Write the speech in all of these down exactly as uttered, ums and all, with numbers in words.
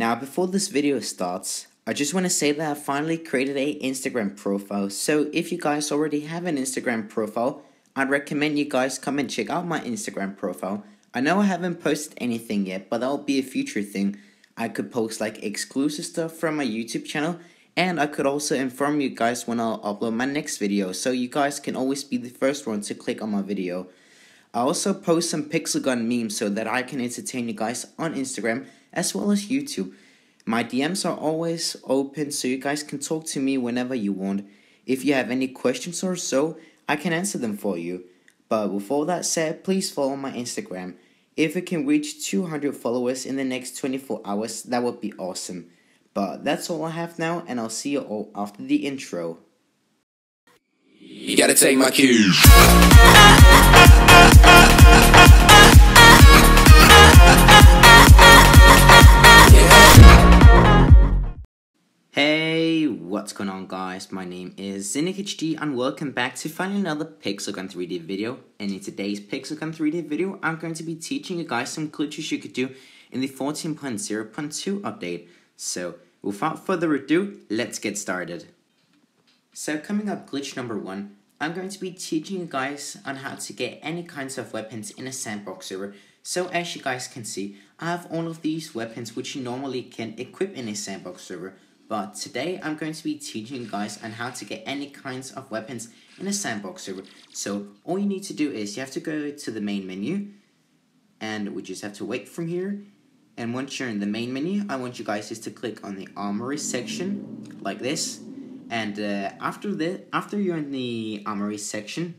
Now before this video starts, I just want to say that I finally created a Instagram profile, so if you guys already have an Instagram profile, I'd recommend you guys come and check out my Instagram profile. I know I haven't posted anything yet, but that'll be a future thing. I could post like exclusive stuff from my YouTube channel, and I could also inform you guys when I'll upload my next video, so you guys can always be the first one to click on my video. I also post some Pixel Gun memes so that I can entertain you guys on Instagram as well as YouTube. My D Ms are always open, so you guys can talk to me whenever you want. If you have any questions or so, I can answer them for you. But with all that said, please follow my Instagram. If it can reach two hundred followers in the next twenty-four hours, that would be awesome. But that's all I have now, and I'll see you all after the intro. You gotta take my cues. Hey, what's going on guys, my name is ZinnikHD and welcome back to find another Pixel Gun three D video. And in today's Pixel Gun three D video, I'm going to be teaching you guys some glitches you could do in the fourteen point oh point two update. So without further ado, let's get started. So coming up, glitch number one, I'm going to be teaching you guys on how to get any kinds of weapons in a sandbox server. So as you guys can see, I have all of these weapons which you normally can equip in a sandbox server. But today I'm going to be teaching you guys on how to get any kinds of weapons in a sandbox server. So all you need to do is you have to go to the main menu, and we just have to wait from here. And once you're in the main menu, I want you guys just to click on the armory section like this. And uh, after the after you're in the armory section,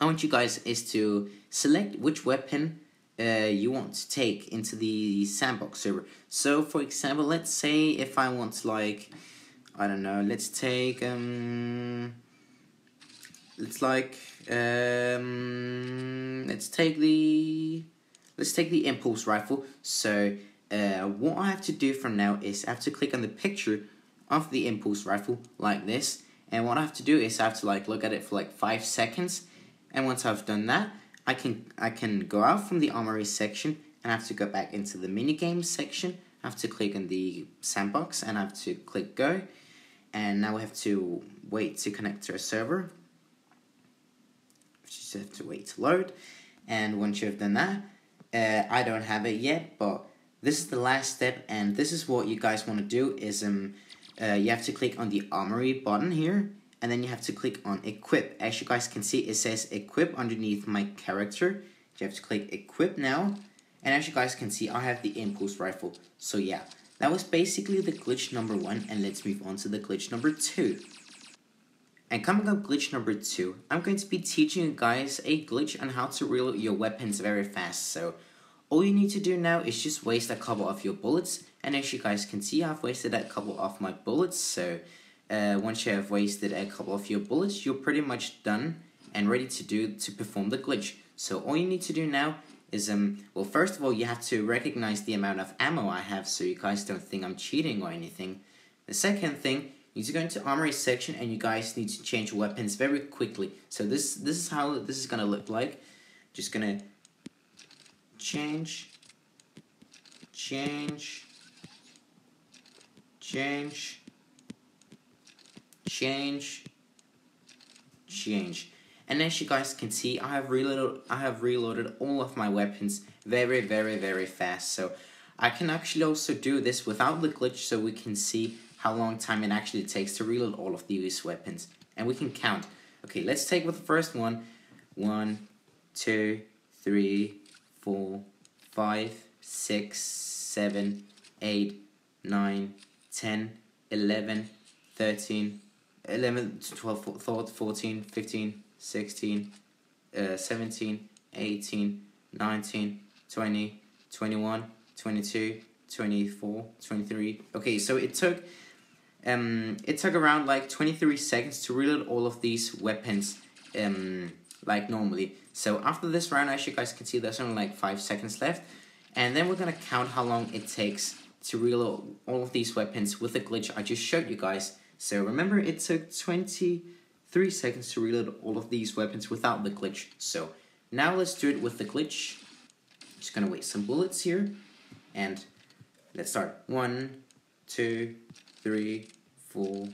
I want you guys is to select which weapon Uh, you want to take into the sandbox server. So for example, let's say if I want, like, I don't know, let's take um let's like um let's take the let's take the impulse rifle. So uh what I have to do from now is I have to click on the picture of the impulse rifle like this, and what I have to do is I have to like look at it for like five seconds, and once I've done that, I can I can go out from the armory section, and I have to go back into the minigame section. I have to click on the sandbox, and I have to click go. And now we have to wait to connect to our server. We just have to wait to load. And once you have done that, uh, I don't have it yet, but this is the last step, and this is what you guys want to do is um uh, you have to click on the armory button here. And then you have to click on equip. As you guys can see, it says equip underneath my character. You have to click equip now. And as you guys can see, I have the impulse rifle. So yeah, that was basically the glitch number one. And let's move on to the glitch number two. And coming up, glitch number two, I'm going to be teaching you guys a glitch on how to reload your weapons very fast. So all you need to do now is just waste a couple of your bullets. And as you guys can see, I've wasted a couple of my bullets. So Uh, once you have wasted a couple of your bullets, you're pretty much done and ready to do to perform the glitch. So all you need to do now is, um, well, first of all, you have to recognize the amount of ammo I have, so you guys don't think I'm cheating or anything. The second thing, you need to go into armory section, and you guys need to change weapons very quickly. So this this is how this is gonna look like. Just gonna change, change, change. Change, change, and as you guys can see, I have reloaded. I have reloaded all of my weapons very, very, very fast. So I can actually also do this without the glitch, so we can see how long time it actually takes to reload all of these weapons, and we can count. Okay, let's take with the first one. One, two, three, four, five, six, seven, eight, nine, ten, eleven, thirteen. eleven, twelve, fourteen, fifteen, sixteen, seventeen, eighteen, nineteen, twenty, twenty-one, twenty-two, twenty-four, twenty-three. Okay, so it took um it took around like twenty-three seconds to reload all of these weapons um like normally. So after this round, as you guys can see, there's only like five seconds left, and then we're gonna count how long it takes to reload all of these weapons with the glitch I just showed you guys. So remember, it took twenty-three seconds to reload all of these weapons without the glitch. So now let's do it with the glitch. Just gonna waste some bullets here. And Let's start. One, two, three, four,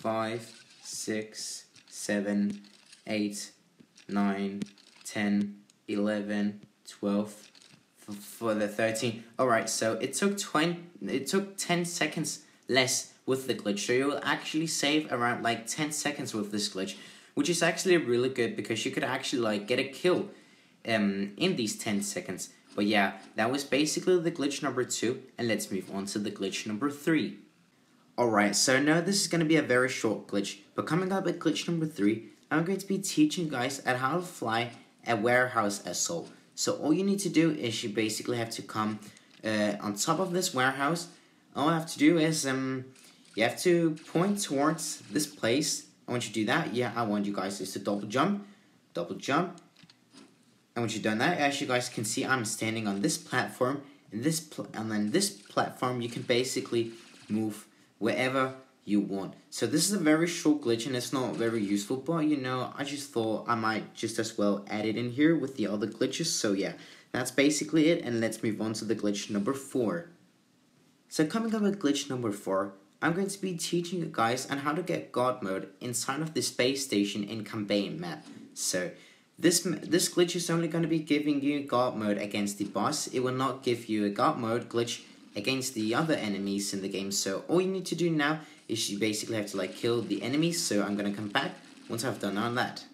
five, six, seven, eight, nine, ten, eleven, twelve. For the thirteen. Alright, so it took twenty it took ten seconds less with the glitch, so you'll actually save around like ten seconds with this glitch, which is actually really good because you could actually like get a kill um in these ten seconds. But yeah, that was basically the glitch number two, and let's move on to the glitch number three. Alright, so now this is gonna be a very short glitch, but coming up at glitch number three, I'm going to be teaching guys at how to fly a warehouse assault. So all you need to do is you basically have to come uh, on top of this warehouse. All I have to do is um, you have to point towards this place. And once you do that, yeah, I want you guys is to double jump, double jump. And once you've done that, as you guys can see, I'm standing on this platform. And this pl and then this platform, you can basically move wherever you want. So this is a very short glitch and it's not very useful, but you know, I just thought I might just as well add it in here with the other glitches. So yeah, that's basically it, and let's move on to the glitch number four. So coming up with glitch number four, I'm going to be teaching you guys on how to get God mode inside of the space station in Campaign map. So this this glitch is only going to be giving you God mode against the boss. It will not give you a God mode glitch against the other enemies in the game. So all you need to do now is you basically have to like kill the enemies. So I'm gonna come back once I've done all that.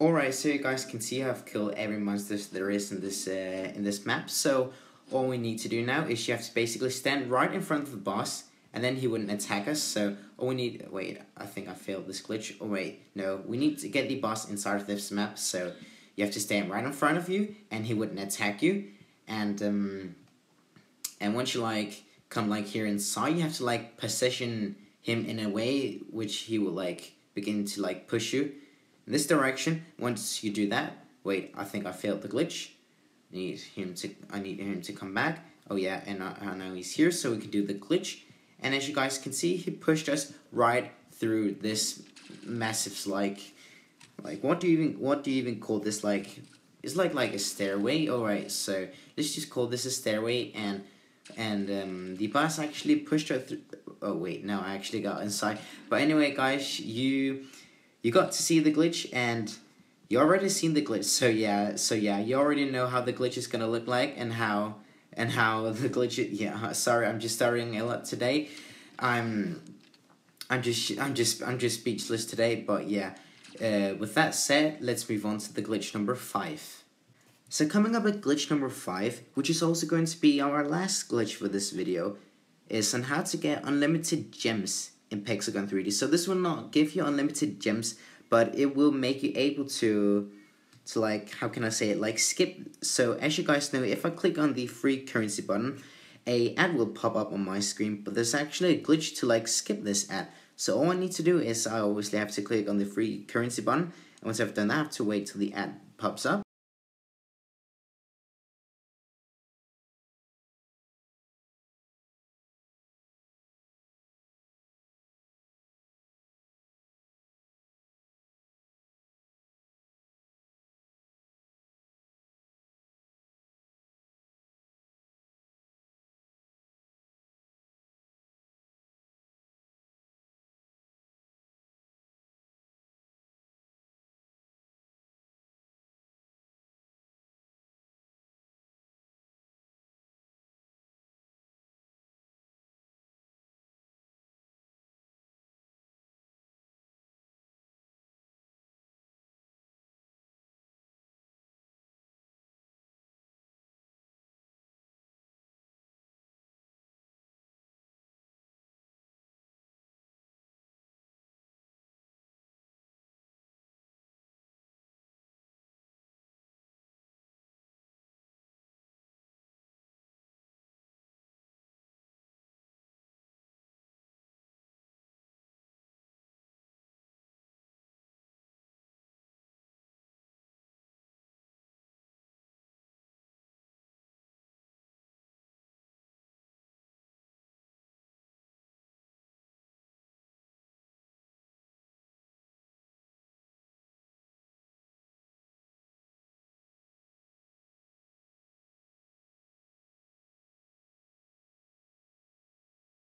Alright, so you guys can see I've killed every monster there is in this uh, in this map. So all we need to do now is you have to basically stand right in front of the boss, and then he wouldn't attack us. So all we need, wait, I think I failed this glitch. Oh wait, no, we need to get the boss inside of this map. So you have to stand right in front of you, and he wouldn't attack you. And um, and once you like come like here inside, you have to like position him in a way which he will like begin to like push you in this direction. Once you do that, wait, I think I failed the glitch. I need him to, I need him to come back. Oh yeah, and I, I know he's here, so we can do the glitch. And as you guys can see, he pushed us right through this massive, like, like what do you even, what do you even call this? Like, it's like like a stairway. All right, so let's just call this a stairway. And and um, the boss actually pushed her through. Oh wait, no, I actually got inside. But anyway, guys, you you got to see the glitch, and you already seen the glitch. So yeah, so yeah, you already know how the glitch is gonna look like, and how. And how the glitch? Yeah, sorry, I'm just stuttering a lot today. I'm, I'm just, I'm just, I'm just speechless today. But yeah, uh, with that said, let's move on to the glitch number five. So coming up at glitch number five, which is also going to be our last glitch for this video, is on how to get unlimited gems in Pixel Gun three D. So this will not give you unlimited gems, but it will make you able to. So like, how can I say it, like skip. So as you guys know, if I click on the free currency button, a ad will pop up on my screen, but there's actually a glitch to like skip this ad. So all I need to do is I obviously have to click on the free currency button, and once I've done that, I have to wait till the ad pops up.